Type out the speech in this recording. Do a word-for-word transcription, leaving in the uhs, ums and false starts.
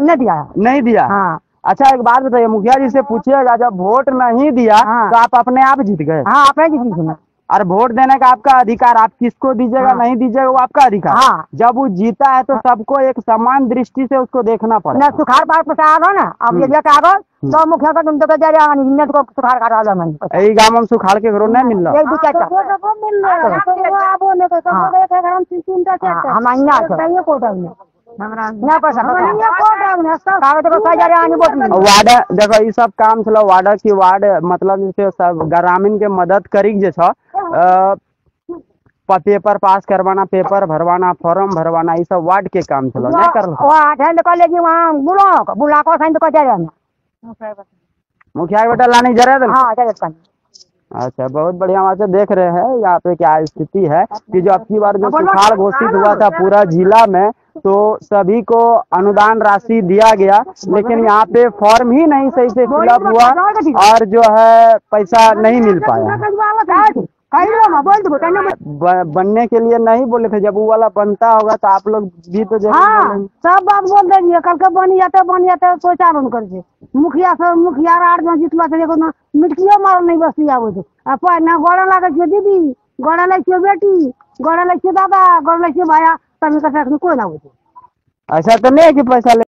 नहीं दिया नहीं दिया हाँ। अच्छा एक बात बताइए, मुखिया जी से पूछिएगा जब वोट नहीं दिया हाँ। तो आप अपने आप जीत गए हाँ, आपने जीत गए। और वोट देने का आपका अधिकार, आप किसको दीजिएगा हाँ। नहीं दीजिएगा वो आपका अधिकार हाँ। जब वो जीता है तो हाँ। सबको एक समान दृष्टि से उसको देखना पड़ेगा। सुखाड़ पार्क प्रसाद हो ना, अब ये कागज तो मुखिया का तुम तो सुखाड़ का गाँव सुखाड़ के घरों नहीं मिल रहा वार्ड। देखो ई सब काम छो वार्ड की वार्ड मतलब सब ग्रामीण के मदद करी जे पेपर पास करवाना, पेपर भरवाना, फॉर्म भरवाना, ई सब वार्ड के काम छो नहीं कर मुखिया बेटा लाने जरा। अच्छा बहुत बढ़िया। वहाँ से देख रहे हैं यहाँ पे क्या स्थिति है कि जो अब की बार जो सुखाड़ घोषित हुआ था पूरा जिला में तो सभी को अनुदान राशि दिया गया, लेकिन यहाँ पे फॉर्म ही नहीं सही से फिलअप हुआ और जो है पैसा नहीं मिल पाया। बनने के लिए नहीं बोले थे, जब वो वाला बनता होगा तो आप लोग भी तो सब बात बोल देंगे। कल के बन जाते बन जाते सोचा बन कर मुखिया सर मुखिया आर में जितला थे मिटकियो मारल नहीं बसी आबे तो ना गोड़ा लागे छे दीदी, गोड़ा लागे छे बेटी, गोड़ा लागे छे दादा, गोड़ा लागे छे भाया, तब कहते कोई ना आबे। ऐसा तो नहीं है कि पैसा ले